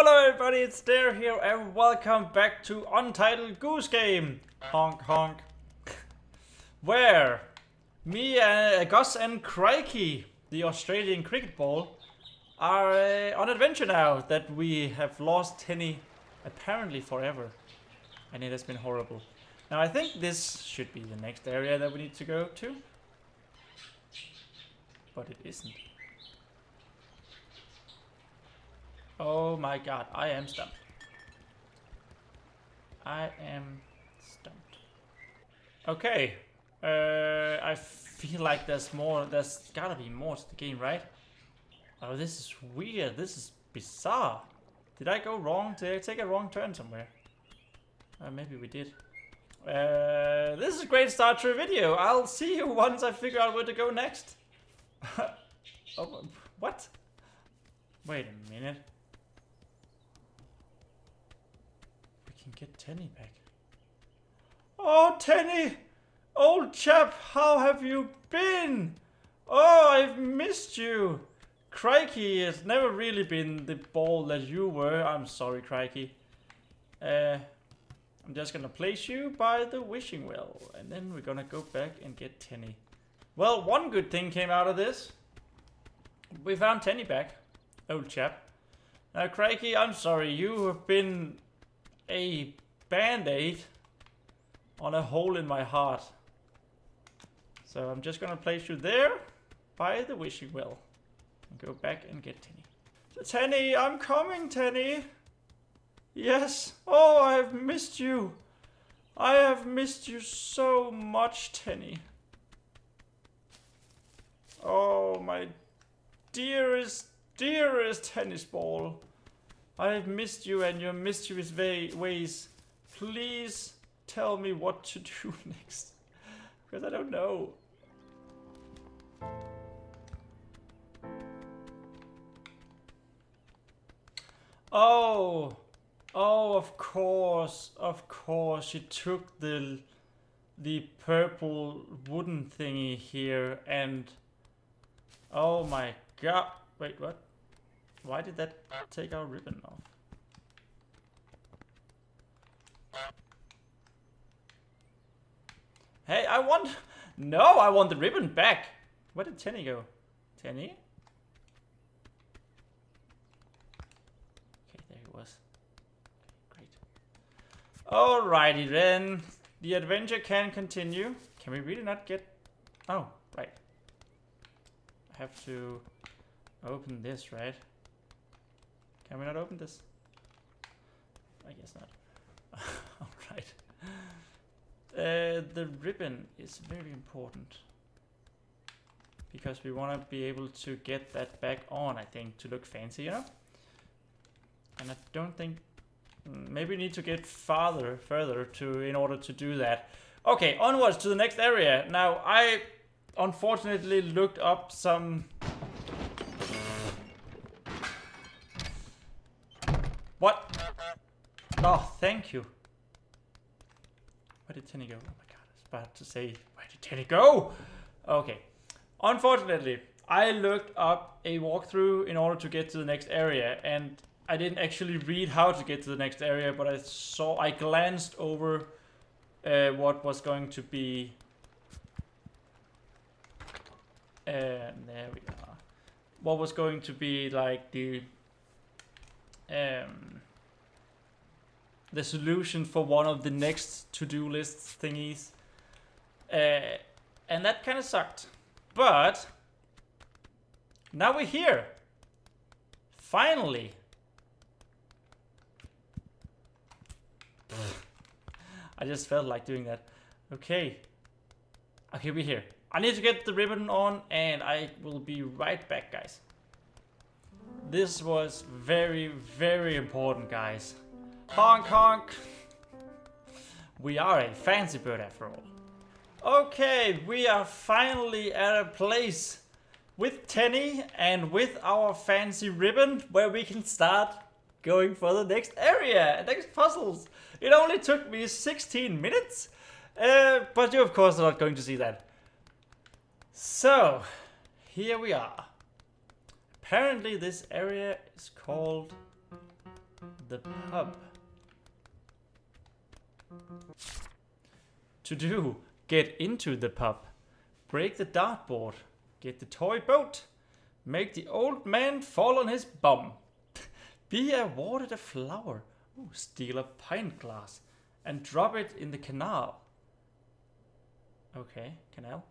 Hello everybody, it's Dare here and welcome back to Untitled Goose Game. Honk honk. Where me, Gus and Crikey, the Australian cricket ball, are on adventure now that we have lost Tenny apparently forever. And it has been horrible. Now I think this should be the next area that we need to go to. But it isn't. Oh my god, I am stumped. I am stumped. Okay. I feel like there's gotta be more to the game, right? Oh, this is weird, this is bizarre. Did I go wrong? Did I take a wrong turn somewhere? Maybe we did. This is a great start to a video. I'll see you once I figure out where to go next. Oh, what? Wait a minute. Get Tenny back. Oh, Tenny! Old chap, how have you been? Oh, I've missed you. Crikey has never really been the ball that you were. I'm sorry, Crikey. I'm just gonna place you by the wishing well, and then we're gonna go back and get Tenny. Well, one good thing came out of this. We found Tenny back, old chap. Now, Crikey, I'm sorry. You have been a band-aid on a hole in my heart. So I'm just gonna place you there by the wishing well and go back and get Tenny. Tenny, I'm coming, Tenny. Yes. Oh, I have missed you. I have missed you so much, Tenny. Oh, my dearest tennis ball. I have missed you and your mysterious ways. Please tell me what to do next. Because I don't know. Oh, of course. She took the purple wooden thingy here and... Oh my god. Wait, what? Why did that take our ribbon off? Hey, I want... No, I want the ribbon back! Where did Tenny go? Tenny? Okay, there he was. Great. Alrighty then. The adventure can continue. Can we really not get... Oh, right. I have to open this, right? Can we not open this? I guess not. Alright. The ribbon is very important. Because we want to be able to get that back on, I think, to look fancy, you know? And I don't think... Maybe we need to get further to in order to do that. Okay, onwards to the next area. Now, I unfortunately looked up some... What? Oh, thank you. Where did Tenny go? Oh my god, I was about to say, where did Tenny go? Okay. Unfortunately, I looked up a walkthrough in order to get to the next area, and I didn't actually read how to get to the next area, but I glanced over what was going to be... there we are. What was going to be, like, the solution for one of the next to-do lists thingies, and that kind of sucked. But now we're here, finally. I just felt like doing that. Okay, we're here. I need to get the ribbon on, and I will be right back, guys. This was very, very important, guys. Honk, honk. We are a fancy bird after all. Okay, we are finally at a place with Tenny and with our fancy ribbon where we can start going for the next area, next puzzles. It only took me 16 minutes, but you of course are not going to see that. So, here we are. Apparently this area is called the pub. To do, get into the pub. Break the dartboard. Get the toy boat. Make the old man fall on his bum. Be awarded a flower. Ooh, steal a pint glass. And drop it in the canal. Okay, canal.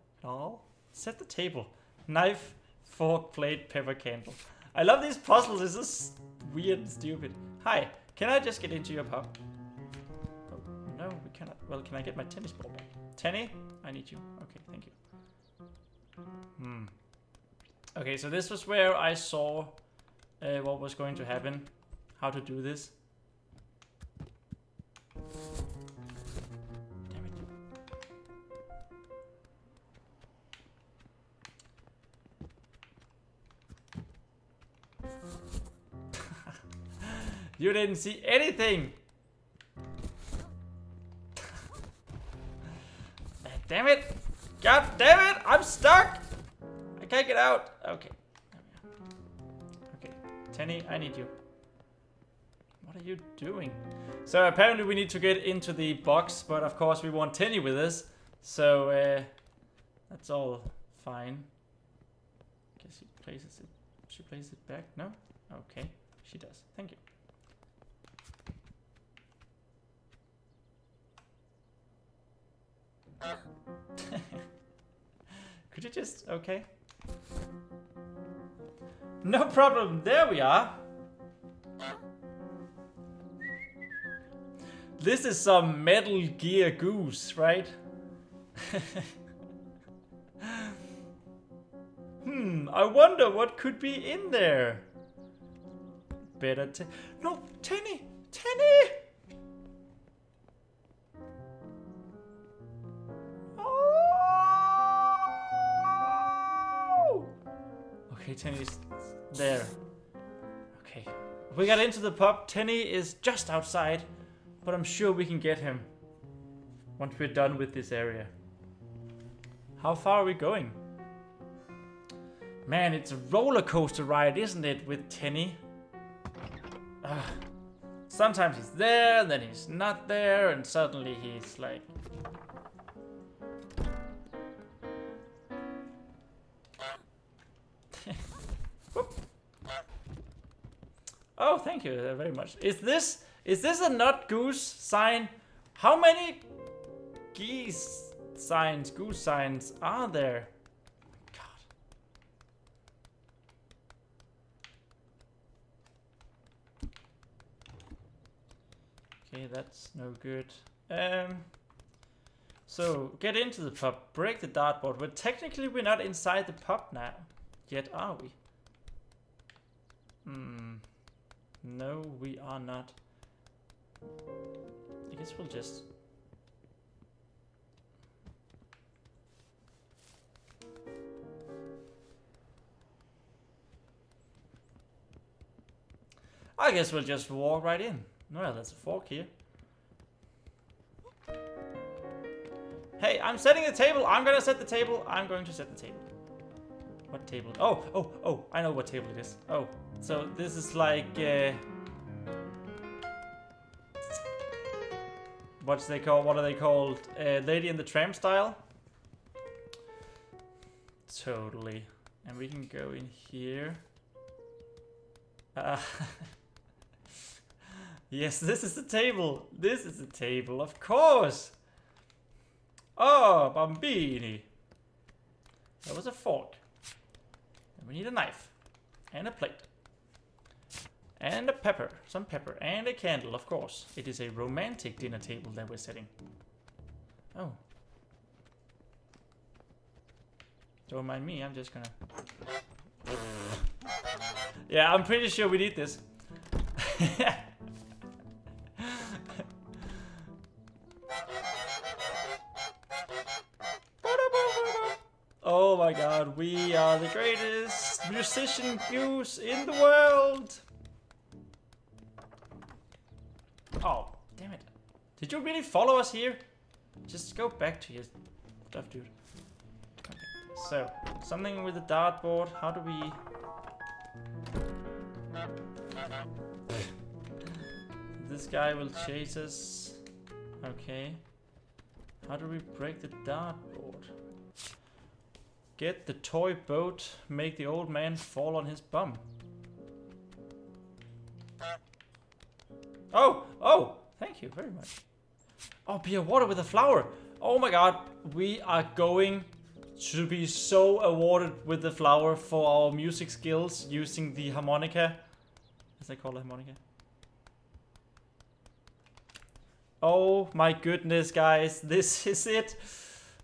Set the table. Knife, fork, plate, pepper, candle. I love these puzzles. This is weird and stupid. Hi, can I just get into your pub? Oh, no, we cannot. Well, can I get my tennis ball back? Tenny, I need you. Okay, thank you. Okay, so this was where I saw what was going to happen. How to do this. Damn it. You didn't see anything! Damn it! God damn it! I'm stuck! I can't get out! Okay. Okay. Tenny, I need you. What are you doing? So apparently we need to get into the box, but of course we want Tenny with us. So that's all fine. I guess he places it. She places it back? No? Okay. She does. Thank you. Could you just... okay. No problem. There we are. This is some Metal Gear Goose, right? I wonder what could be in there. Better no, Tenny! Tenny! Okay, Tenny's there. Okay. We got into the pub. Tenny is just outside, but I'm sure we can get him once we're done with this area. How far are we going? Man, it's a roller coaster ride, isn't it, with Tenny? Sometimes he's there, then he's not there, and suddenly he's like... Oh, thank you very much. Is this a not goose sign? How many geese signs, goose signs are there? God. Okay, that's no good. So get into the pub, break the dartboard. Well, technically we're not inside the pub now. Yet are we? No, we are not. I guess we'll just... I guess we'll just walk right in. Well, there's a fork here. Hey, I'm setting the table. I'm gonna set the table. I'm going to set the table. What table? Oh, I know what table it is. Oh, so this is like... What are they called? Lady and the Tramp style? Totally. And we can go in here. Yes, this is the table. This is the table, of course. Oh, Bambini. That was a fork. We need a knife, and a plate, and a pepper, some pepper, and a candle, of course. It is a romantic dinner table that we're setting. Oh. Don't mind me, I'm just gonna... Yeah, I'm pretty sure we need this. Oh my god, we are the greatest musician goose in the world! Oh, damn it. Did you really follow us here? Just go back to your stuff, dude. Okay, so, something with a dartboard. How do we... This guy will chase us. Okay. How do we break the dartboard? Get the toy boat, make the old man fall on his bum. Oh! Oh! Thank you very much. Oh, beer water with a flower! Oh my god, we are going to be so awarded with the flower for our music skills using the harmonica. As I call it, harmonica. Oh my goodness, guys, this is it.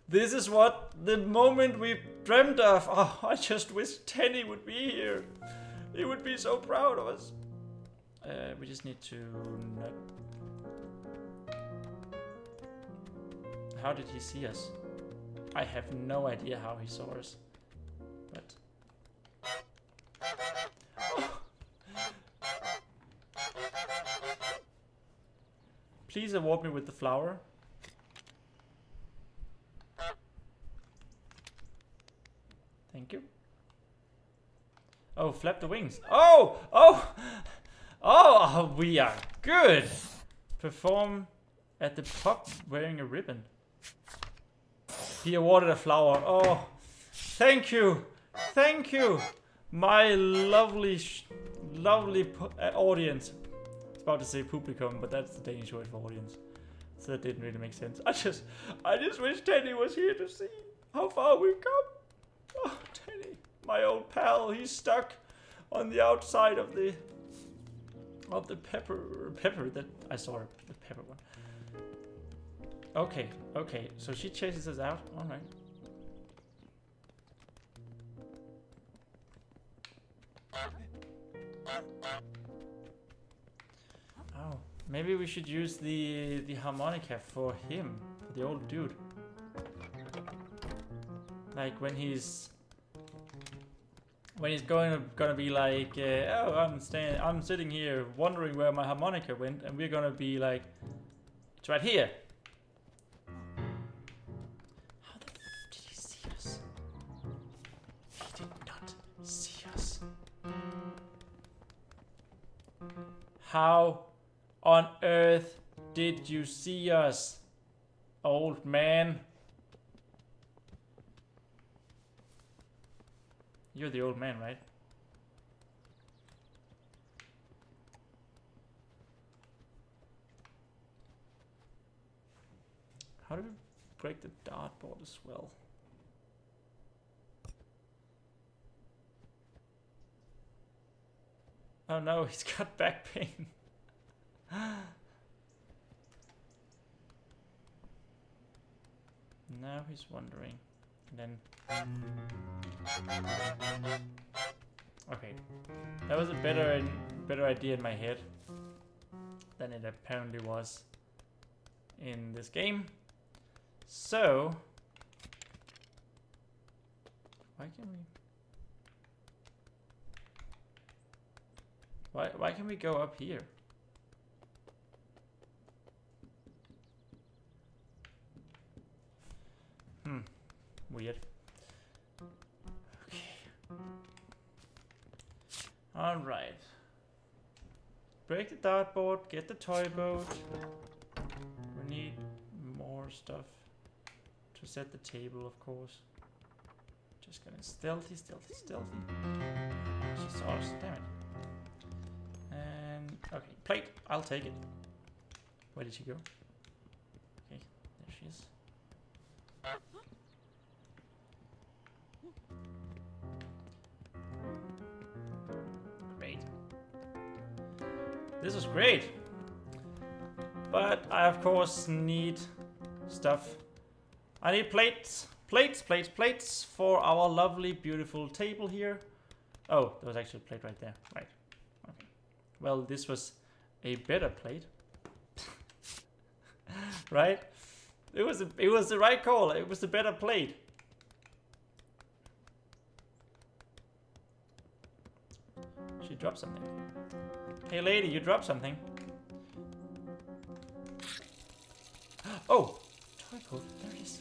This is what the moment we dreamt of. Oh, I just wish Tenny would be here. He would be so proud of us. We just need to... How did he see us? I have no idea how he saw us. But... Oh. Please award me with the flower. Thank you. Oh, flap the wings. Oh! Oh! Oh, we are good! Perform at the pub wearing a ribbon. He awarded a flower. Oh, thank you! Thank you! My lovely, lovely audience. About to say publicum, but that's the Danish word for audience, so that didn't really make sense. I just wish Tenny was here to see how far we've come. Oh, Tenny, my old pal, he's stuck on the outside of the pepper that I saw, the pepper one. Okay, okay, so she chases us out. All right. Maybe we should use the harmonica for him, for the old dude. Like when he's gonna be like, oh, I'm sitting here wondering where my harmonica went, and we're gonna be like, it's right here. How the f did he see us? He did not see us. How on earth did you see us, old man? You're the old man, right? How do we break the dartboard as well? Oh no, he's got back pain. Now he's wondering, and then... Okay, that was a better idea in my head than it apparently was in this game. So... Why can we... Why can we go up here? Weird. Okay. Alright. Break the dartboard, get the toy boat. We need more stuff to set the table, of course. Just gonna stealthy, stealthy, stealthy. She saw us, damn it. And, okay, plate, I'll take it. Where did she go? Okay, there she is. This was great, but I of course need stuff. I need plates, plates, plates, plates for our lovely, beautiful table here. Oh, there was actually a plate right there, right. Okay. Well, this was a better plate, right? It was the right call, it was the better plate. She dropped something. Hey lady, you dropped something. Oh! Toy boat, there it is.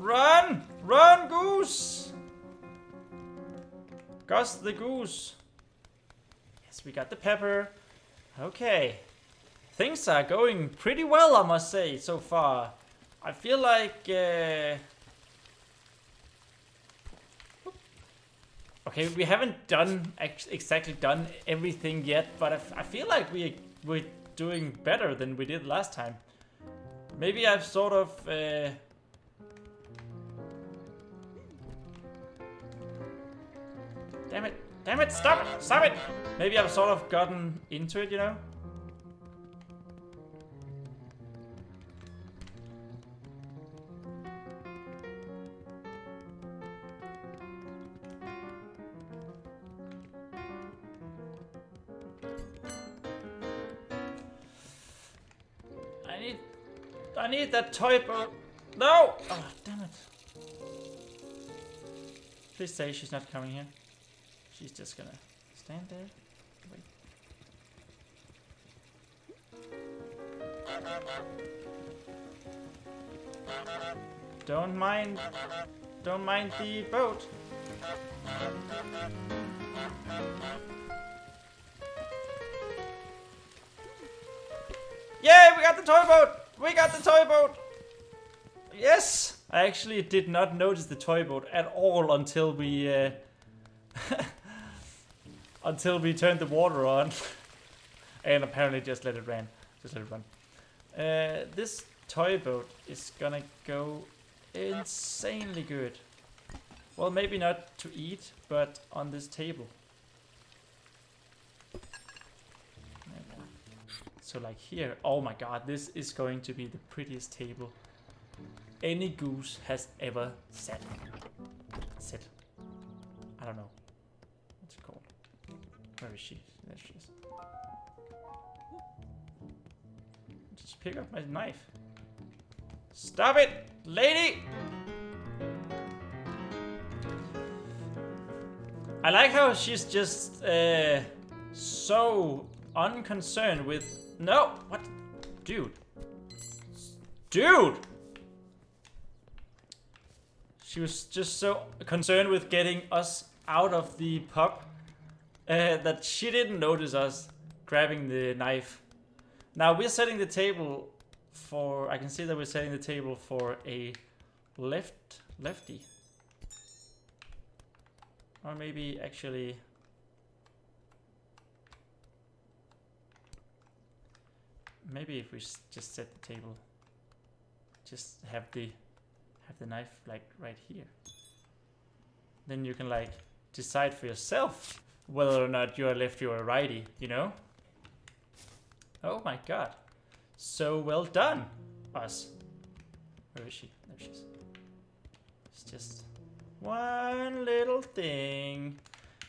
Run! Run, goose! Gus the Goose. Yes, we got the pepper. Okay. Things are going pretty well, I must say, so far. I feel like... Okay, we haven't done exactly everything yet, but I feel like we're doing better than we did last time. Maybe I've sort of... Damn it! Damn it! Stop it! Stop it! Maybe I've sort of gotten into it, you know? I need that toy bird. No! Oh, damn it. Please say she's not coming here. She's just gonna stand there. Wait. Don't mind the boat. Yay, we got the toy boat! We got the toy boat! Yes! I actually did not notice the toy boat at all until we... until we turned the water on. And apparently just let it run. This toy boat is gonna go insanely good. Well, maybe not to eat, but on this table. So like here, oh my god, this is going to be the prettiest table any goose has ever set. I don't know. What's it called? Where is she? There she is. Just pick up my knife. Stop it, lady! I like how she's just so unconcerned with... No! What? Dude. Dude! She was just so concerned with getting us out of the pub that she didn't notice us grabbing the knife. Now we're setting the table for... I can see that we're setting the table for a lefty. Or maybe actually... Maybe if we just set the table, just have the knife like right here. Then you can like decide for yourself whether or not you're a lefty or a righty, you know? Oh my god. So well done, us. Where is she? There she is. It's just one little thing.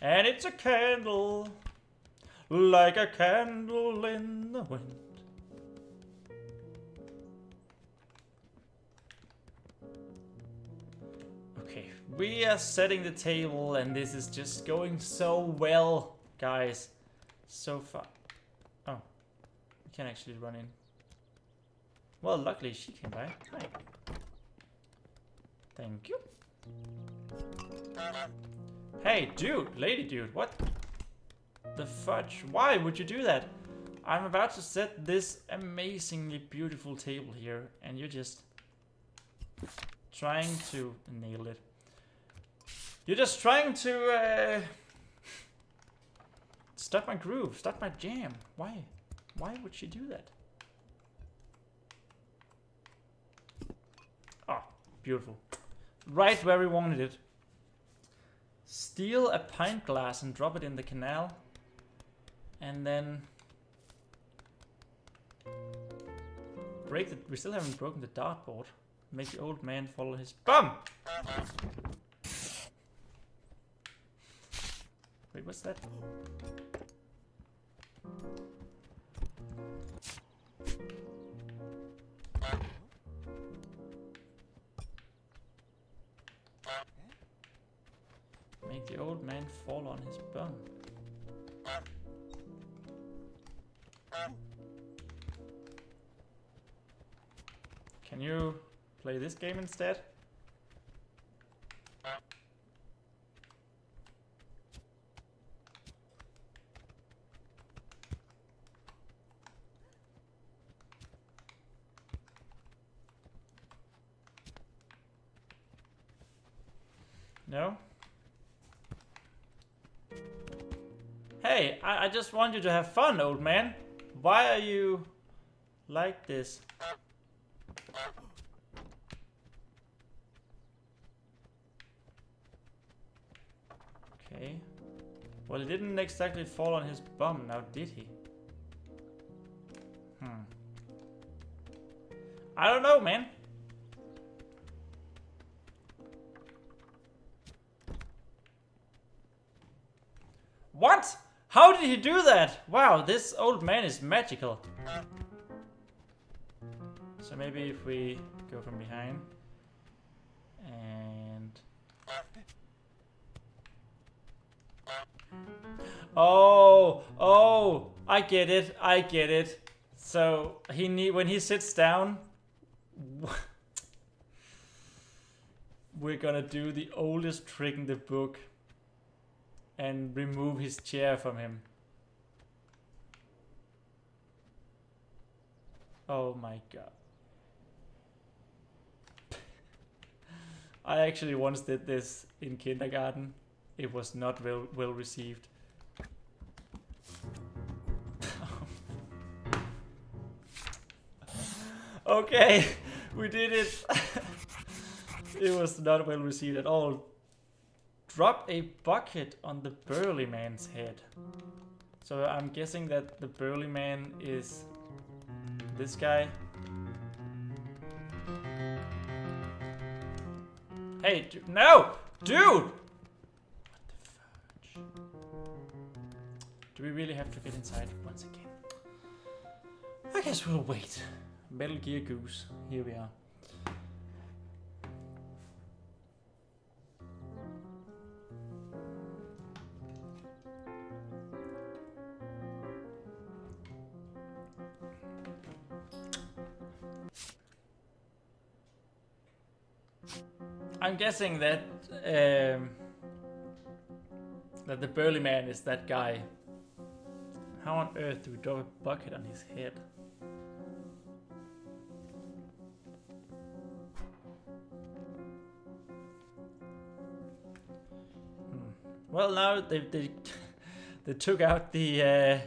And it's a candle. Like a candle in the wind. We are setting the table, and this is just going so well, guys. So far. Oh. We can't actually run in. Well, luckily she came by. Hi. Thank you. Hey, dude. Lady dude. What the fudge? Why would you do that? I'm about to set this amazingly beautiful table here, and you're just trying to nail it. You're just trying to stop my groove, stop my jam. Why? Why would she do that? Oh, beautiful. Right where we wanted it. Steal a pint glass and drop it in the canal. And then... break the... We still haven't broken the dartboard. Make the old man follow his bum! Wait, what's that? Make the old man fall on his bum. Can you play this game instead? No? Hey, I just want you to have fun, old man. Why are you like this? Okay. Well, it didn't exactly fall on his bum, now did he? I don't know, man. What? How did he do that? Wow, this old man is magical. So maybe if we go from behind and... Oh, oh, I get it, I get it. So he when he sits down, we're gonna do the oldest trick in the book and remove his chair from him. Oh my god. I actually once did this in kindergarten. It was not well received. Okay, we did it. It was not well received at all. Drop a bucket on the burly man's head. So I'm guessing that the burly man is this guy. Hey, no! Dude! What the fudge? Do we really have to get inside once again? I guess we'll wait. Metal Gear Goose, here we are. I'm guessing that that the burly man is that guy. How on earth do we drop a bucket on his head? Well, now they took out the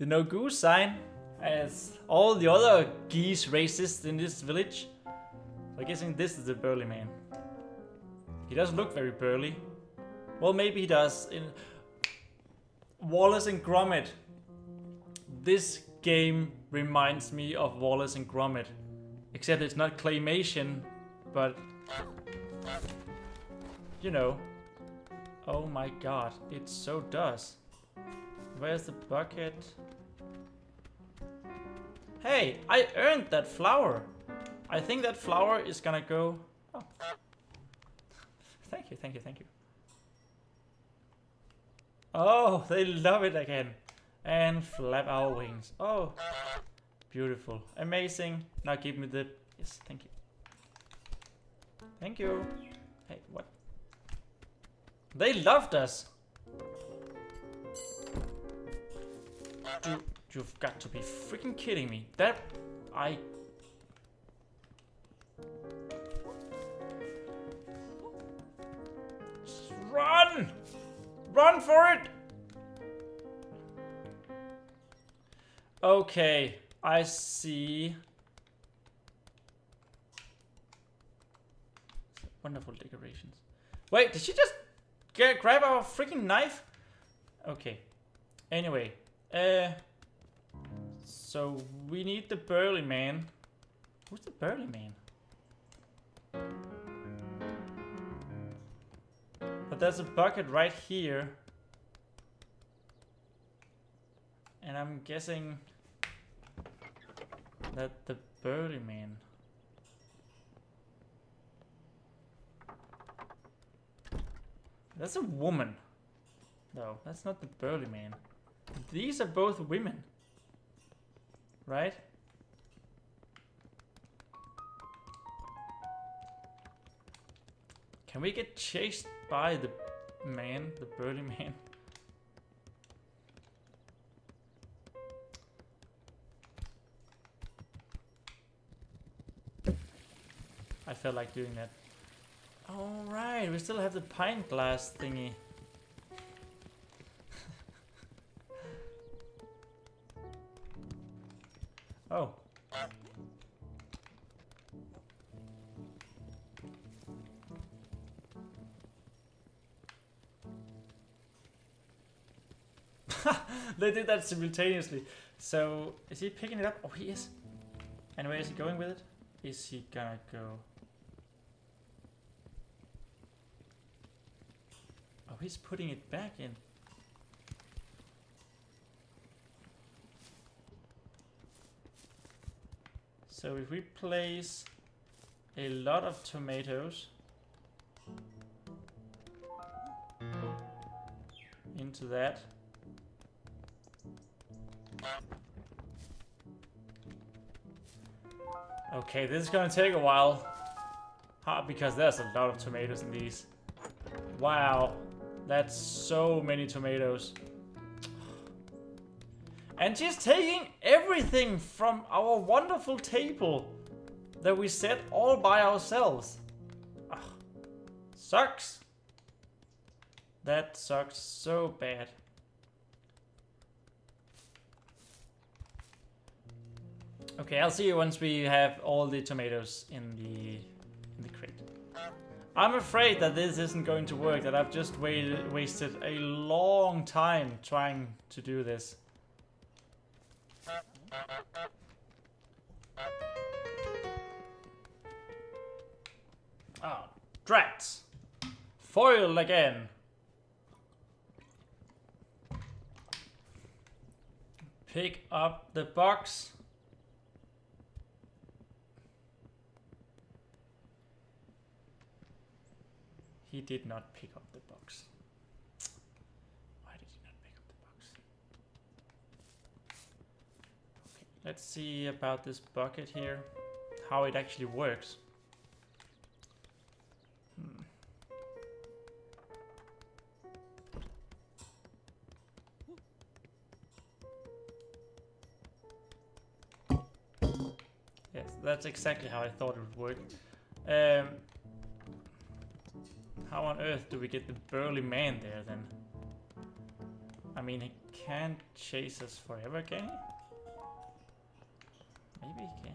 no goose sign, as all the other geese racists in this village. I'm guessing this is the burly man. He doesn't look very burly. Well, maybe he does. In Wallace and Gromit. This game reminds me of Wallace and Gromit. Except it's not claymation, but... You know. Oh my god, it so does. Where's the bucket? Hey, I earned that flower. I think that flower is gonna go... Oh. Thank you, thank you, thank you. Oh, they love it again. And flap our wings. Oh, beautiful. Amazing. Now give me the... Yes, thank you. Thank you. Hey, what? They loved us. Dude, you've got to be freaking kidding me. That... I... Run! Run for it! Okay, I see. Wonderful decorations. Wait, did she just grab our freaking knife? Okay. Anyway, so we need the burly man. Who's the burly man? There's a bucket right here, and I'm guessing that the burly man. That's a woman. No, that's not the burly man. These are both women, right? Can we get chased by the man, the burly man? I felt like doing that. Alright, we still have the pint glass thingy. Oh. They did that simultaneously. So, is he picking it up? Oh, he is. And where is he going with it? Is he gonna go? Oh, he's putting it back in. So if we place a lot of tomatoes into that, okay, this is gonna take a while, because there's a lot of tomatoes in these. Wow, that's so many tomatoes. And she's taking everything from our wonderful table that we set all by ourselves. Ugh. Sucks. That sucks so bad. Okay, I'll see you once we have all the tomatoes in the crate. I'm afraid that this isn't going to work, that I've just wasted a long time trying to do this. Oh, drats! Foil again! Pick up the box. He did not pick up the box. Why did he not pick up the box? Okay, let's see about this bucket here, how it actually works. Yes, that's exactly how I thought it would work. How on earth do we get the burly man there, then? I mean, he can't chase us forever, can he? Maybe he can.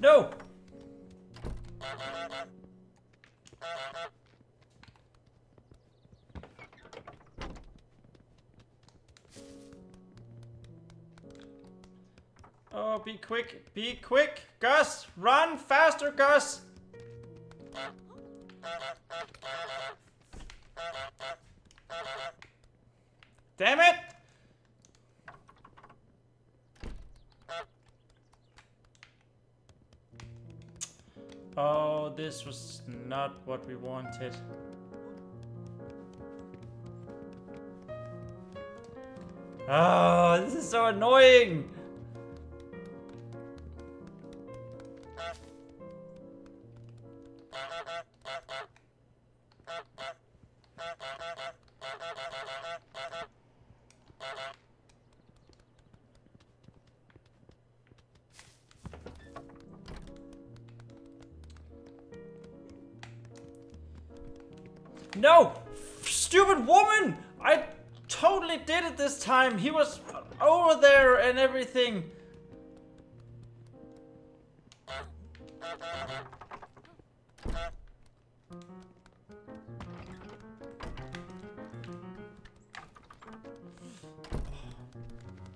No! Oh, be quick, be quick! Gus, run faster, Gus! Damn it! Oh, this was not what we wanted. Ah, oh, this is so annoying! No! Stupid woman! I totally did it this time! He was over there and everything!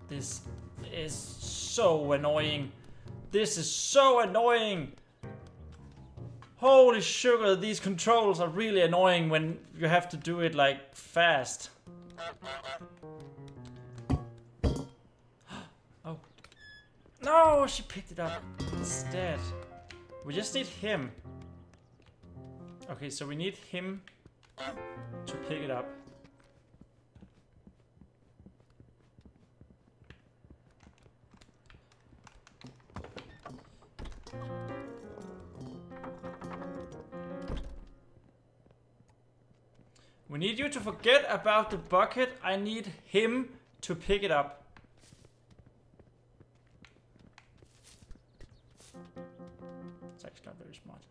This is so annoying! This is so annoying! Holy sugar, these controls are really annoying when you have to do it, like, fast. Oh. No, she picked it up instead. We just need him. Okay, so we need him to pick it up. We need you to forget about the bucket. I need him to pick it up. It's actually not very smart.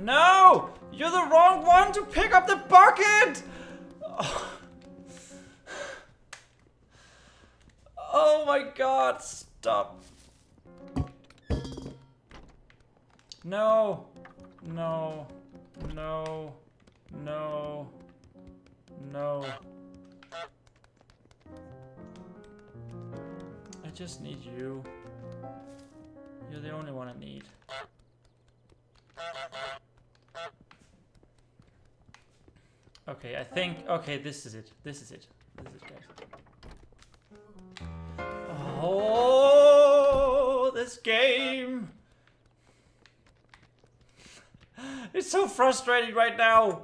No! You're the wrong one to pick up the bucket! Oh. Oh my god, stop. No, no, no, no, no. I just need you. You're the only one I need. Okay, I think, okay, this is it. This is it. This is it, guys. Oh, this game. It's so frustrating right now.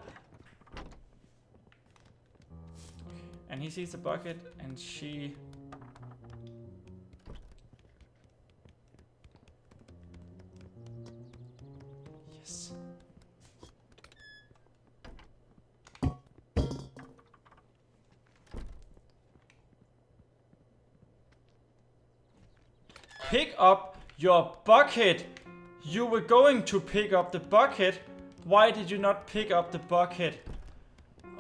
And he sees the bucket and she... Yes. Pick up your bucket! You were going to pick up the bucket! Why did you not pick up the bucket?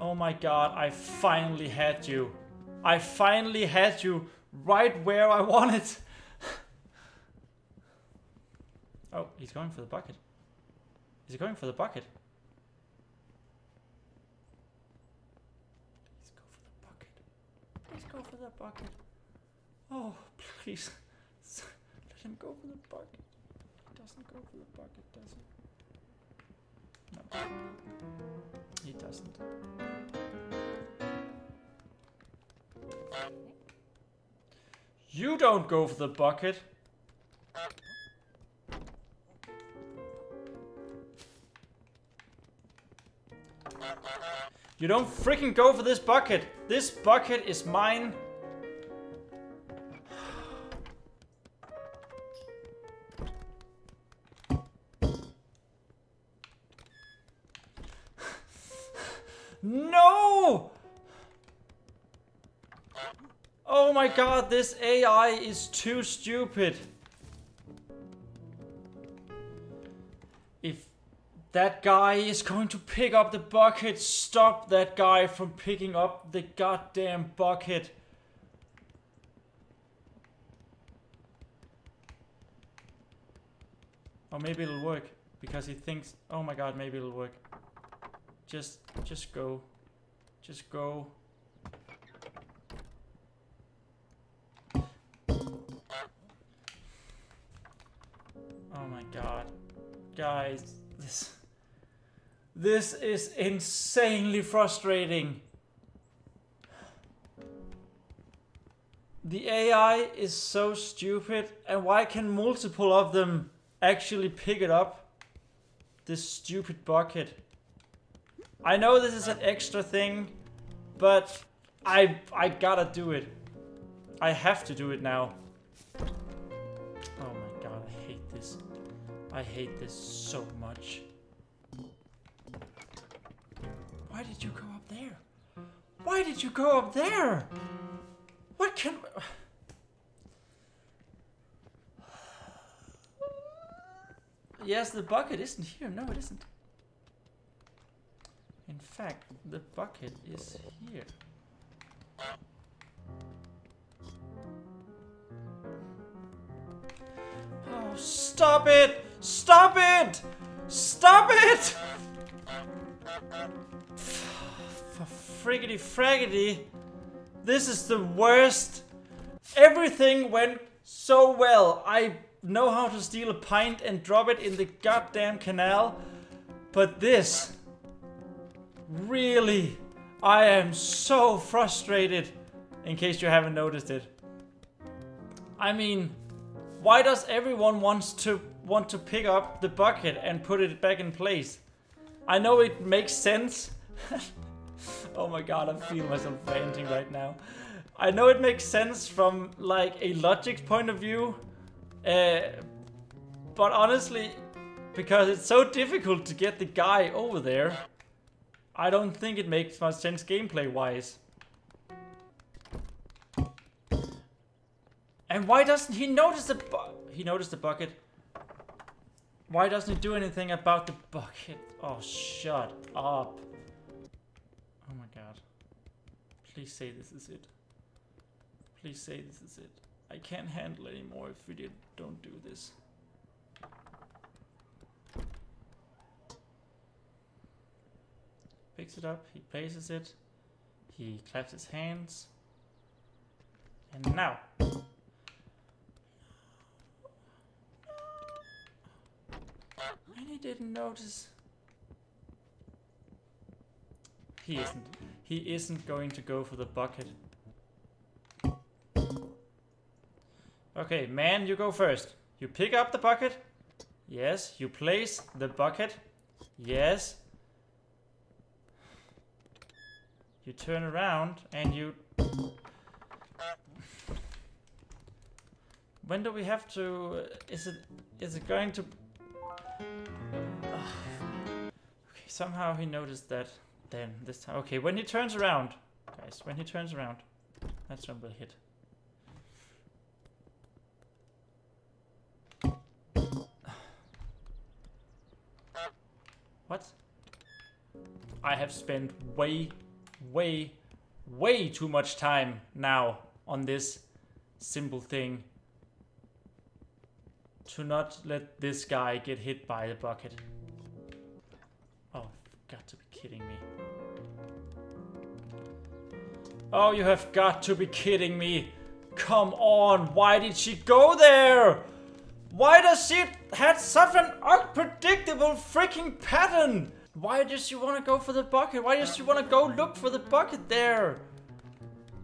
Oh my god, I finally had you. I finally had you right where I wanted. Oh, he's going for the bucket. Is he going for the bucket? Please go for the bucket. Please go for the bucket. Oh, please. Go for the bucket. He doesn't go for the bucket, does he? No. He doesn't. You don't go for the bucket. You don't freaking go for this bucket. This bucket is mine. No! Oh my god, this AI is too stupid. If that guy is going to pick up the bucket, stop that guy from picking up the goddamn bucket. Or maybe it'll work, because he thinks, oh my god, maybe it'll work. Just go. Just go. Oh my god. Guys, this is insanely frustrating. The AI is so stupid, and why can multiple of them actually pick it up? This stupid bucket. I know this is an extra thing, but I gotta do it. I have to do it now. Oh my god, I hate this. I hate this so much. Why did you go up there? Why did you go up there? What can... Yes, the bucket isn't here. No, it isn't. In fact, the bucket is here. Oh, stop it! Stop it! Stop it! For friggity fraggity, this is the worst. Everything went so well. I know how to steal a pint and drop it in the goddamn canal, but this... Really? I am so frustrated, in case you haven't noticed it. I mean, why does everyone want to pick up the bucket and put it back in place? I know it makes sense. Oh my god, I'm feeling myself ranting right now. I know it makes sense from like a logic point of view, but honestly, because it's so difficult to get the guy over there, I don't think it makes much sense gameplay wise. And why doesn't he notice the bucket? Why doesn't he do anything about the bucket? Oh, shut up. Oh my god. Please say this is it. Please say this is it. I can't handle it anymore if we don't do this. Picks it up, he places it, he claps his hands, and now. And he didn't notice. He isn't. He isn't going to go for the bucket. Okay, man, you go first. You pick up the bucket. Yes. You place the bucket. Yes. You turn around and you... When do we have to... Is it going to... Okay, somehow he noticed that then this time. Okay, when he turns around, guys, when he turns around, that's when we'll hit. What? I have spent way too much time now on this simple thing to not let this guy get hit by the bucket. Oh, you've got to be kidding me. Oh, you have got to be kidding me. Come on, why did she go there? Why does she have such an unpredictable freaking pattern? Why does she want to go for the bucket? Why does she want to go look for the bucket there?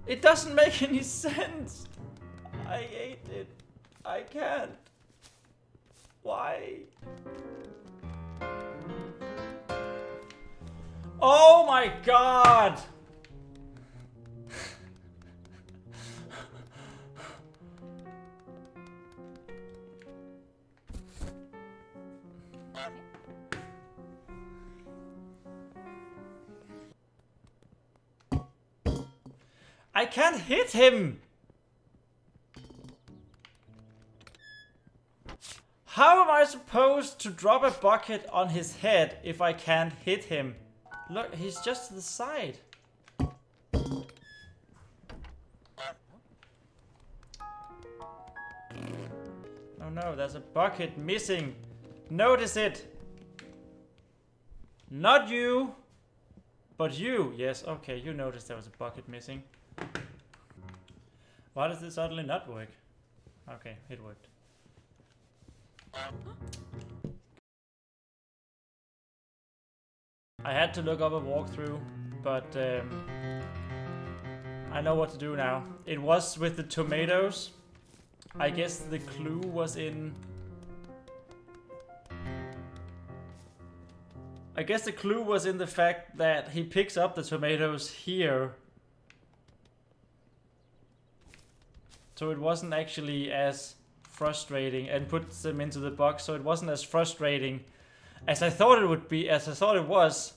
It doesn't make any sense. I hate it. I can't. Why? Oh my god! I can't hit him! How am I supposed to drop a bucket on his head if I can't hit him? Look, he's just to the side. Oh no, there's a bucket missing. Notice it! Not you, but you. Yes, okay, you noticed there was a bucket missing. Why does this suddenly not work? Okay, it worked. I had to look up a walkthrough, but I know what to do now. It was with the tomatoes. I guess the clue was in... I guess the clue was in the fact that he picks up the tomatoes here. So it wasn't actually as frustrating, and puts them into the box, so it wasn't as frustrating as I thought it would be, as I thought it was,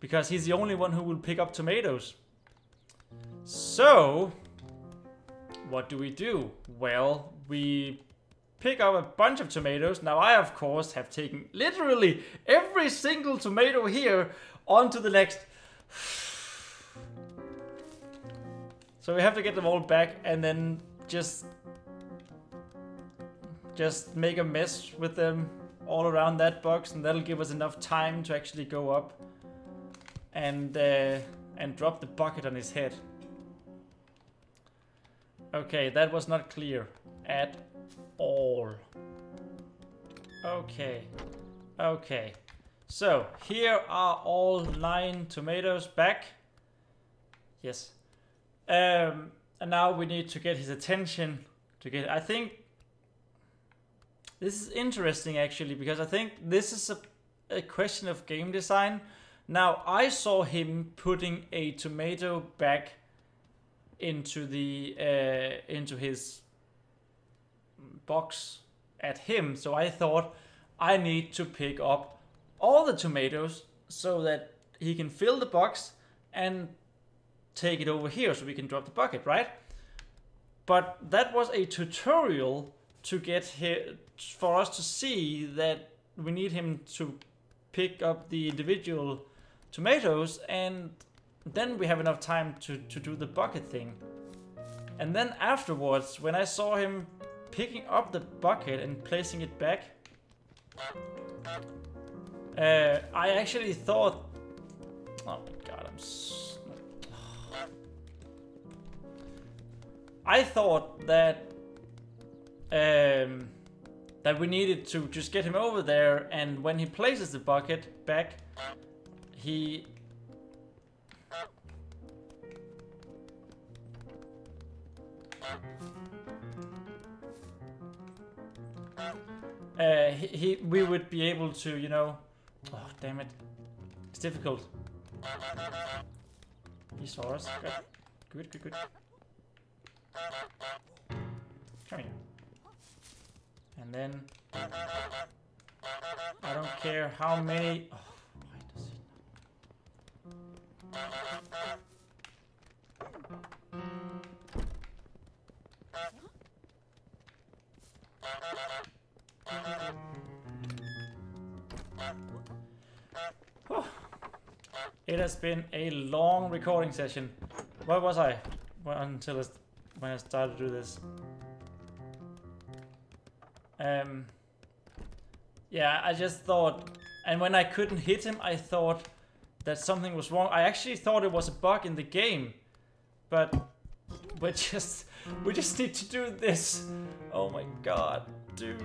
because he's the only one who will pick up tomatoes. So, what do we do? Well, we pick up a bunch of tomatoes. Now I, of course, have taken literally every single tomato here onto the next. So we have to get them all back and then just make a mess with them all around that box, and that'll give us enough time to actually go up and drop the bucket on his head. Okay, that was not clear at all. Okay, So here are all 9 tomatoes back. Yes. And now we need to get his attention. I think this is interesting actually, because I think this is a question of game design. Now I saw him putting a tomato back into the into his box at him, so I thought I need to pick up all the tomatoes so that he can fill the box and take it over here so we can drop the bucket, right? But that was a tutorial to get here for us to see that we need him to pick up the individual tomatoes, and then we have enough time to do the bucket thing. And then afterwards, when I saw him picking up the bucket and placing it back, I actually thought, oh my god, I'm so... I thought that that we needed to just get him over there, and when he places the bucket back, he... we would be able to, you know... Oh, damn it. It's difficult. He saw us. Good, good, good. Come here. And then... I don't care how many... Oh, why does he not... Oh, it has been a long recording session. Where was I? Well, until when I started to do this. Yeah, I just thought, and when I couldn't hit him, I thought that something was wrong. I actually thought it was a bug in the game, but we just need to do this. Oh my god, dude.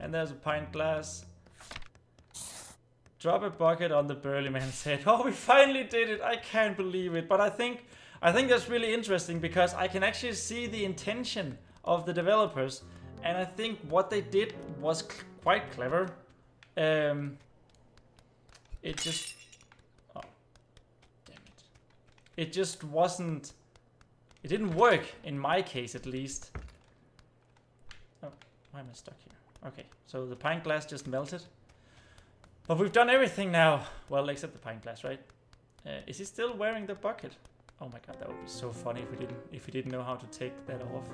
And there's a pint glass. Drop a bucket on the burly man's head. Oh, we finally did it! I can't believe it. But I think that's really interesting, because I can actually see the intention of the developers, and I think what they did was quite clever. It just... oh, damn it. It just wasn't... It didn't work, in my case at least. Oh, why am I stuck here? Okay, so the pint glass just melted. But we've done everything now. Well, except the pint glass, right? Is he still wearing the bucket? Oh my god, that would be so funny if he didn't know how to take that off.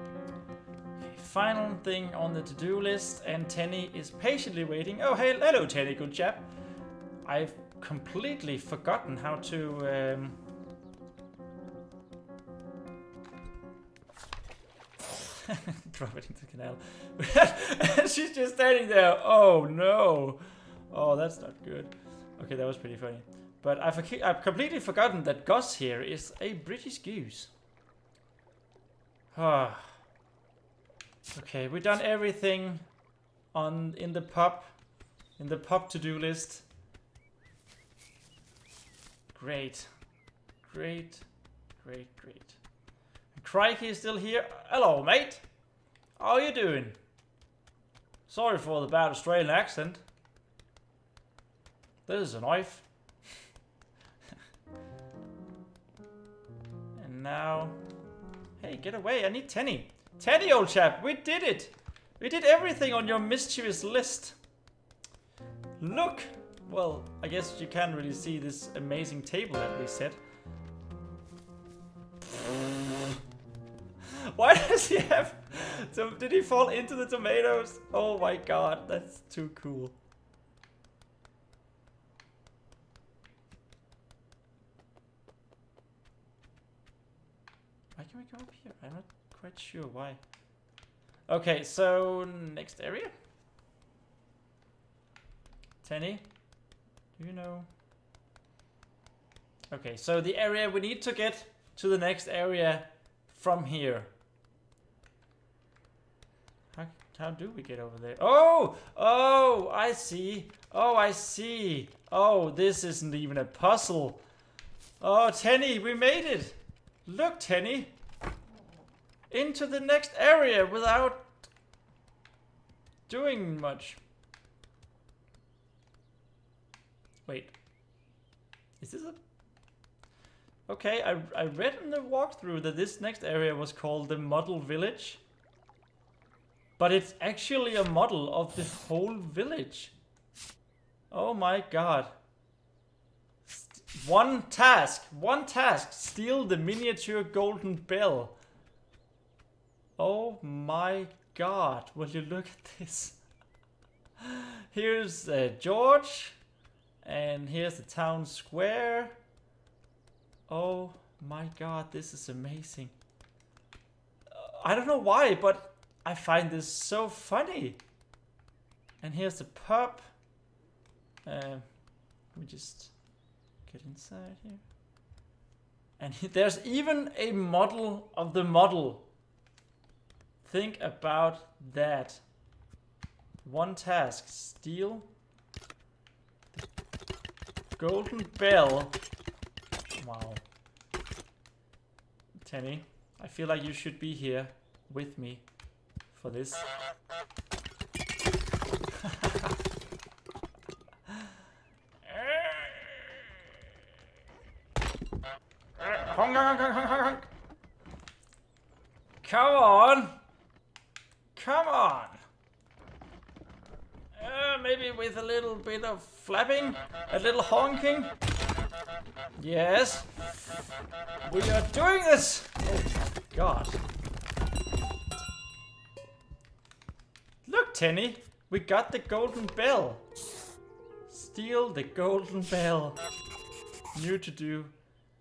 Okay, final thing on the to-do list, and Tenny is patiently waiting. Oh, hey, hello Tenny, good chap. I've completely forgotten how to... drop it into the canal. She's just standing there. Oh no. Oh, that's not good. Okay, that was pretty funny. But I've completely forgotten that Gus here is a British goose. Okay, we've done everything in the pub to-do list. Great. Great. Great, great. Crikey is still here. Hello, mate. How are you doing? Sorry for the bad Australian accent. This is a knife. And now... Hey, get away. I need Tenny. Tenny, old chap, we did it. We did everything on your mischievous list. Look. Well, I guess you can't really see this amazing table that we set. Why does he have... So did he fall into the tomatoes? Oh my god, that's too cool. Why can we go up here? I'm not quite sure why. Okay, so next area. Tenny, do you know? Okay, so the area we need to get to the next area from here. How do we get over there? Oh! Oh, I see. Oh, I see. Oh, this isn't even a puzzle. Oh, Tenny, we made it. Look, Tenny. Into the next area without doing much. Wait. Is this a... Okay, I read in the walkthrough that this next area was called the Model Village. But it's actually a model of the whole village. Oh my god. One task. Steal the miniature golden bell. Oh my god. Will you look at this? Here's George. And here's the town square. Oh my god. This is amazing. I don't know why, but... I find this so funny. And here's the pub. We just get inside here. And there's even a model of the model. Think about that. One task. Steal the golden bell. Wow. Tenny, I feel like you should be here with me. For this. Come on! Come on! Maybe with a little bit of flapping? A little honking? Yes! We are doing this! Oh, God. Tenny, we got the golden bell. Steal the golden bell. New to do.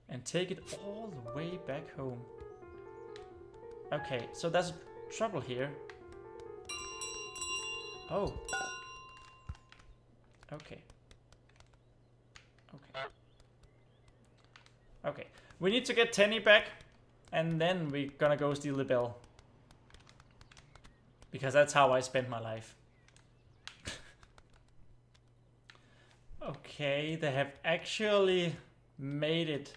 And take it all the way back home. Okay, so that's trouble here. Oh. Okay. Okay. Okay. We need to get Tenny back. And then we're gonna go steal the bell. Because that's how I spent my life. Okay, they have actually made it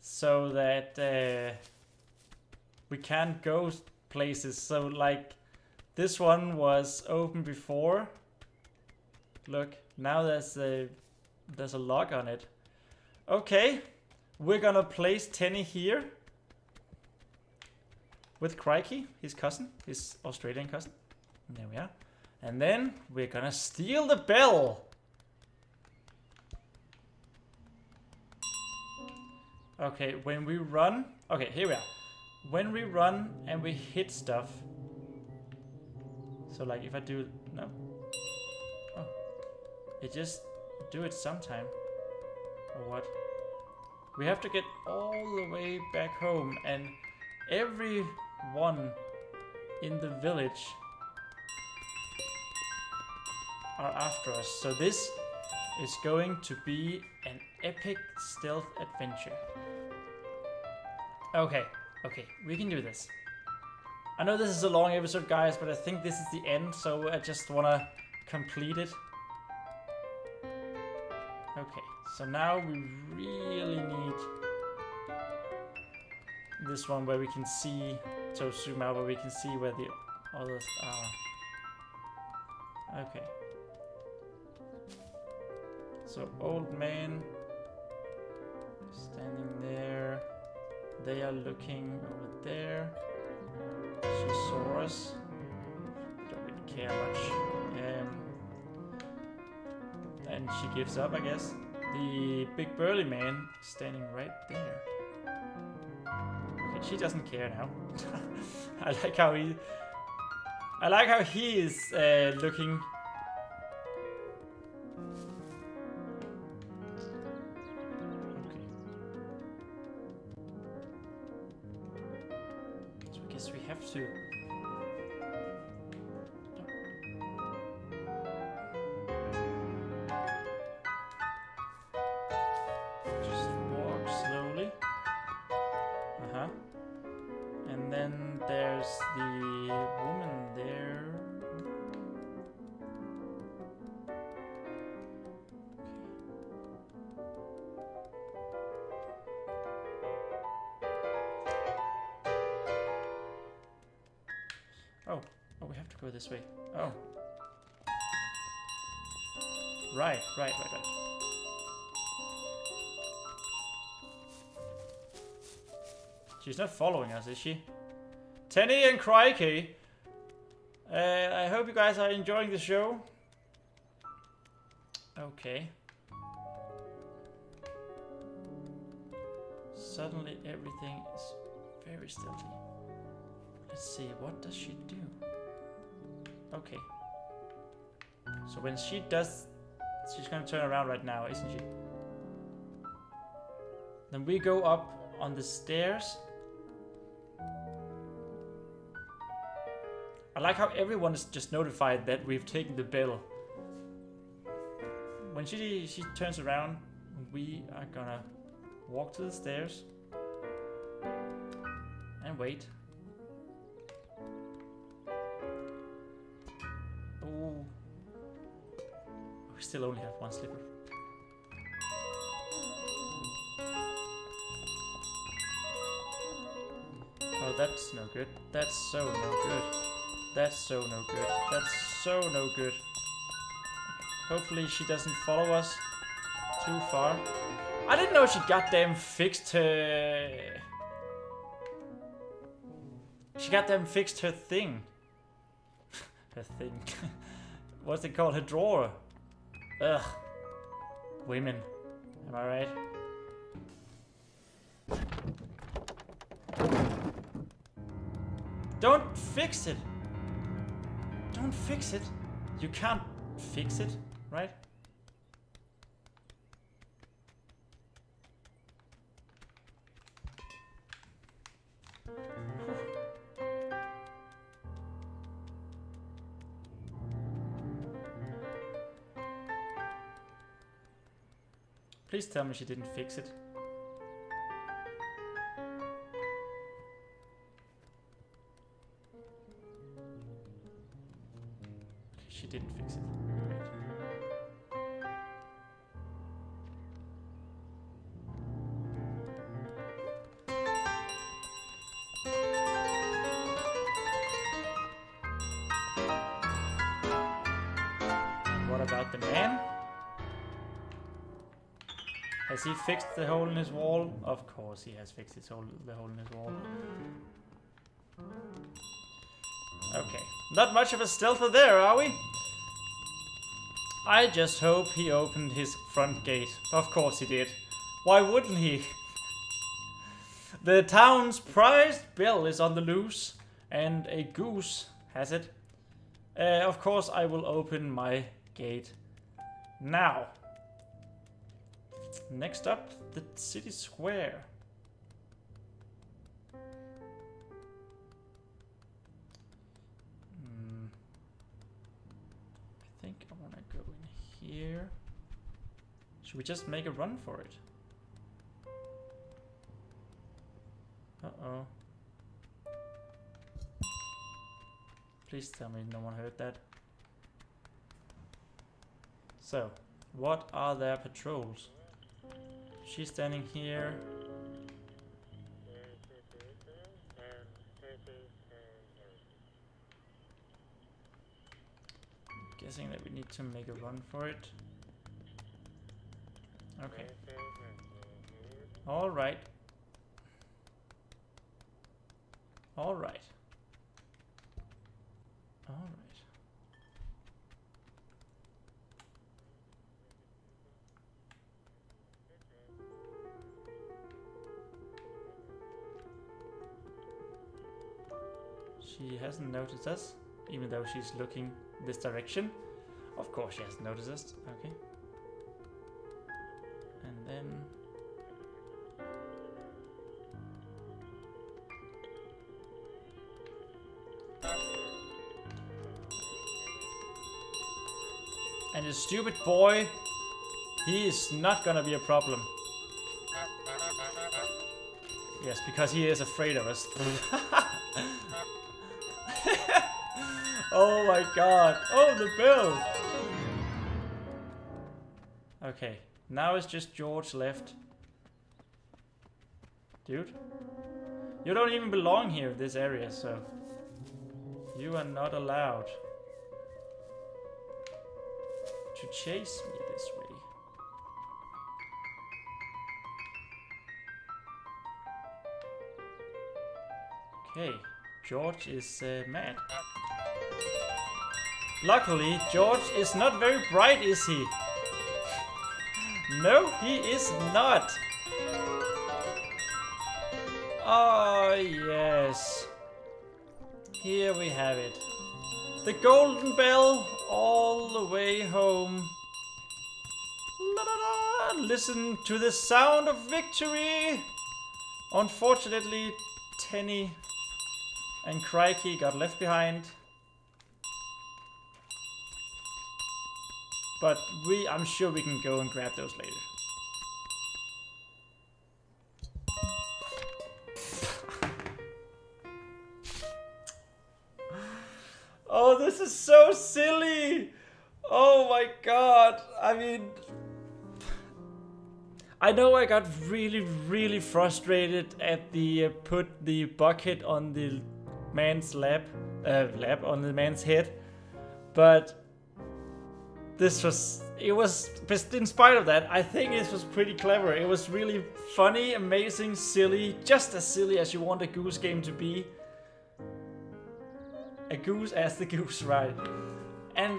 so that we can't go places. So like this one was open before. Look, now there's a lock on it. Okay, we're gonna place Tenny here. With Crikey, his cousin, his Australian cousin. There we are. And then we're gonna steal the bell. Okay, when we run... Okay, here we are. When we run and we hit stuff. So like if I do... No. Oh. It just do it sometime. Or what? We have to get all the way back home and every... one in the village are after us, so this is going to be an epic stealth adventure. Okay, okay, we can do this. I know this is a long episode, guys, but I think this is the end, so I just wanna complete it. Okay, so now we really need this one where we can see, so zoom out where we can see where the others are. Okay. So old man standing there. They are looking over there. She saw us. Don't really care much. And she gives up, I guess. The big burly man standing right there. She doesn't care now. I like how he is looking. Okay. So I guess we have to. to go this way. Oh. Right. She's not following us, is she? Tenny and Crikey! I hope you guys are enjoying the show. Okay. Suddenly everything is very stealthy. Let's see, what does she do? Okay. So when she does, she's gonna turn around right now, isn't she? Then we go up on the stairs. I like how everyone is just notified that we've taken the bell. When she turns around, we are gonna walk to the stairs and wait. Oh, we still only have one slipper. Oh, that's no good. That's so no good. That's so no good. That's so no good. Hopefully she doesn't follow us too far. I didn't know she goddamn fixed her... She goddamn fixed her thing. Her thing. What's it called? Her drawer. Ugh. Women. Am I right? Don't fix it. Don't fix it. You can't fix it, right? Please tell me she didn't fix it. She didn't fix it. Great. What about the man? Has he fixed the hole in his wall? Of course he has fixed his hole in his wall. Okay. Not much of a stealther there, are we? I just hope he opened his front gate. Of course he did. Why wouldn't he? The town's prized bell is on the loose, and a goose has it. Of course I will open my gate now. Next up, the city square. I think I want to go in here. Should we just make a run for it? Uh-oh. Please tell me no one heard that. So, what are their patrols? She's standing here. Guessing that we need to make a run for it. Okay. Alright. Alright. Alright. She hasn't noticed us, even though she's looking this direction. Of course she hasn't noticed us. Okay. And then... And the stupid boy, he is not gonna be a problem. Yes, because he is afraid of us. Oh my god. Oh, the bell. Okay, now it's just George left. Dude, you don't even belong here in this area, so You are not allowed to chase me this way. Okay, George is mad. Luckily, George is not very bright, is he? No, he is not. Oh, yes. Here we have it. The golden bell all the way home. La, la, la. Listen to the sound of victory. Unfortunately, Tenny and Crikey got left behind. But I'm sure we can go and grab those later. Oh, this is so silly! Oh my god! I mean, I know I got really, really frustrated at the put the bucket on the man's lap, on the man's head, but this was, it was, in spite of that, I think this was pretty clever. It was really funny, amazing, silly, just as silly as you want a goose game to be. A goose as the goose, right? And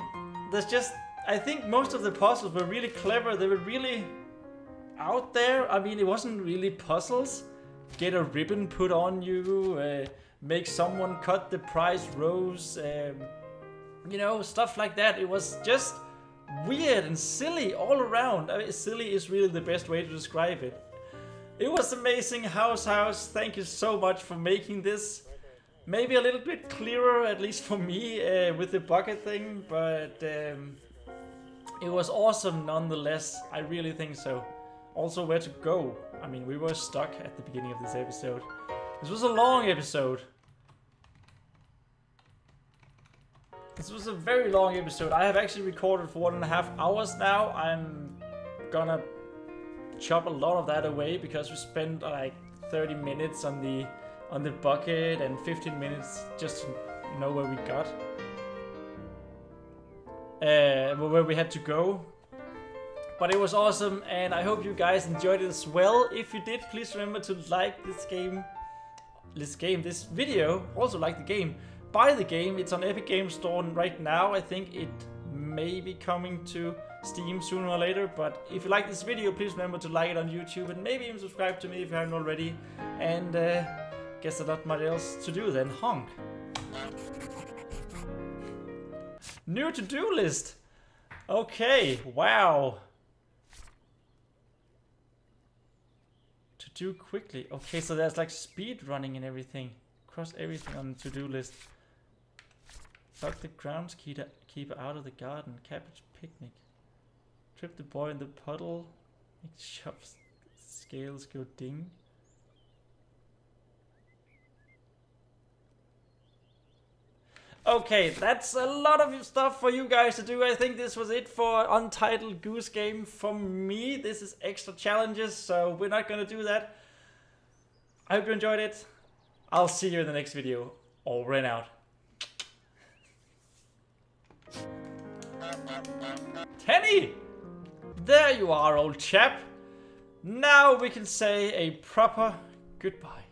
there's just, I think most of the puzzles were really clever. They were really out there. I mean, it wasn't really puzzles. Get a ribbon put on you, make someone cut the prize rose, you know, stuff like that. It was just weird and silly all around. I mean, silly is really the best way to describe it. It was amazing, House House. Thank you so much for making this. Maybe a little bit clearer, at least for me, with the bucket thing, but it was awesome nonetheless. I really think so. Also, where to go? I mean, we were stuck at the beginning of this episode. This was a long episode. This was a very long episode. I have actually recorded for 1.5 hours now. I'm gonna chop a lot of that away because we spent like 30 minutes on the bucket and 15 minutes just to know where we got, where we had to go. But it was awesome, and I hope you guys enjoyed it as well. If you did, please remember to like this game, this video. Also like the game. Buy the game, it's on Epic Games Store right now. I think it may be coming to Steam sooner or later, but if you like this video, please remember to like it on YouTube and maybe even subscribe to me if you haven't already. And guess there's not much else to do then. Honk! New to-do list! Okay, wow! To do quickly. Okay, so there's like speed running and everything. Cross everything on the to-do list. Lock the groundskeeper out of the garden. Cabbage picnic. Trip the boy in the puddle. Make the shop's scales go ding. Okay, that's a lot of stuff for you guys to do. I think this was it for Untitled Goose Game from me. This is extra challenges, so we're not gonna do that. I hope you enjoyed it. I'll see you in the next video. Over and out. Tenny! There you are, old chap. Now we can say a proper goodbye.